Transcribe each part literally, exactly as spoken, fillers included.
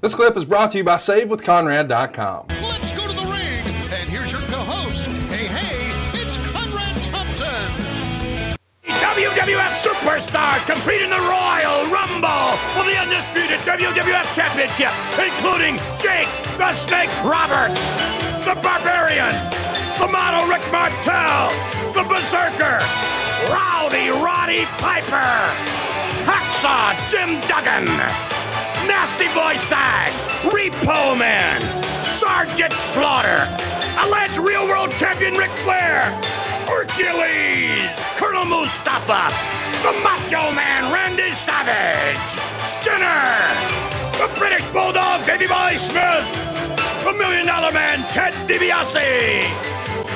This clip is brought to you by Save With Conrad dot com. Let's go to the ring, and here's your co-host. Hey, hey, it's Conrad Thompson. W W F superstars compete in the Royal Rumble for the undisputed W W F Championship, including Jake the Snake Roberts, the Barbarian, the model Rick Martel, the Berserker, Rowdy Roddy Piper, Hacksaw Jim Duggan, Nasty Boy Sags, Repo Man, Sergeant Slaughter, alleged real-world champion Ric Flair, Hercules, Colonel Mustafa, the Macho Man Randy Savage, Skinner, the British Bulldog Baby Boy Smith, the Million Dollar Man Ted DiBiase,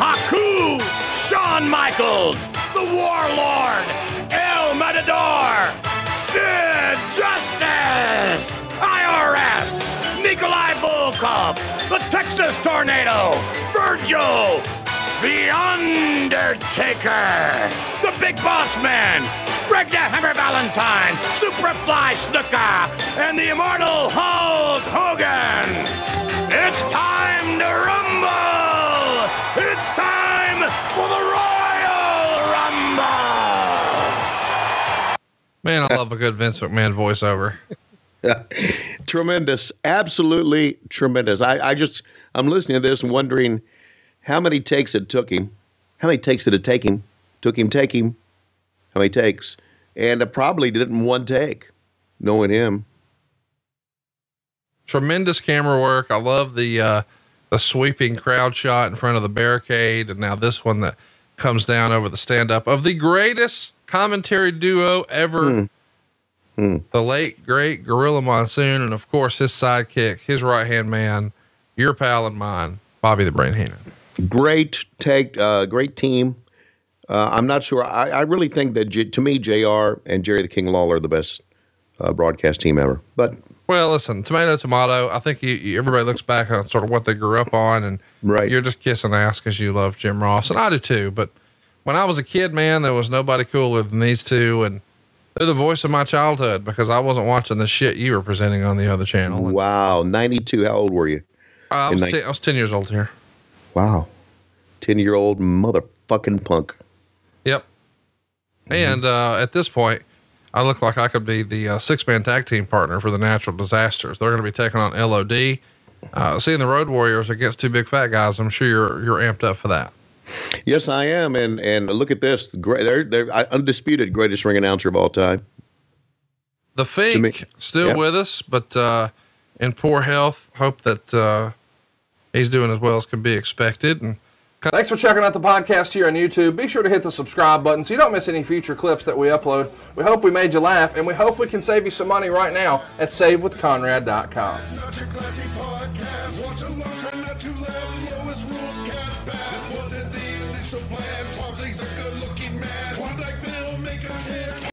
Haku, Shawn Michaels, the Warlord, El Matador, Sid Justice, I R S, Nikolai Volkov, the Texas Tornado, Virgil, the Undertaker, the Big Boss Man, Greg the Valentine, Superfly Snuka, and the immortal Hulk Hogan. It's time to rumble! It's time for the Royal Rumble! Man, I love a good Vince McMahon voiceover. Yeah. Tremendous. Absolutely tremendous. I, I just, I'm listening to this and wondering how many takes it took him. How many takes did it take him? Took him, take him. How many takes? And it probably did it in one take, knowing him. Tremendous camera work. I love the, uh, the sweeping crowd shot in front of the barricade. And now this one that comes down over the stand-up of the greatest commentary duo ever, mm. Mm. the late great Gorilla Monsoon, and of course his sidekick, his right hand man, your pal and mine, Bobby the Brain Heenan. Great take, uh, great team. Uh, I'm not sure. I, I really think that J to me, J R and Jerry the King Lawler are the best uh, broadcast team ever. But well, listen, tomato, tomato. I think you, you, everybody looks back on sort of what they grew up on, and right. You're just kissing ass because you love Jim Ross, and I do too, but. When I was a kid, man, there was nobody cooler than these two, and they're the voice of my childhood because I wasn't watching the shit you were presenting on the other channel. And wow, ninety-two. How old were you? Uh, I, was I was ten years old here. Wow, ten-year-old motherfucking punk. Yep. Mm-hmm. And uh, at this point, I look like I could be the uh, six-man tag team partner for the Natural Disasters. They're going to be taking on L O D, uh, seeing the Road Warriors against two big fat guys. I'm sure you're you're amped up for that. Yes, I am, and and look at this. They're, they're undisputed greatest ring announcer of all time. The Fink still yep. with us, but uh, in poor health. Hope that uh, he's doing as well as can be expected. And thanks for checking out the podcast here on YouTube. Be sure to hit the subscribe button so you don't miss any future clips that we upload. We hope we made you laugh, and we hope we can save you some money right now at Save With Conrad dot com. Not your classy podcast. Watch along, try not to laugh. Lowest rules can't back. This wasn't the initial plan. Tom's a good-looking man. Quad like Bill, make a chair.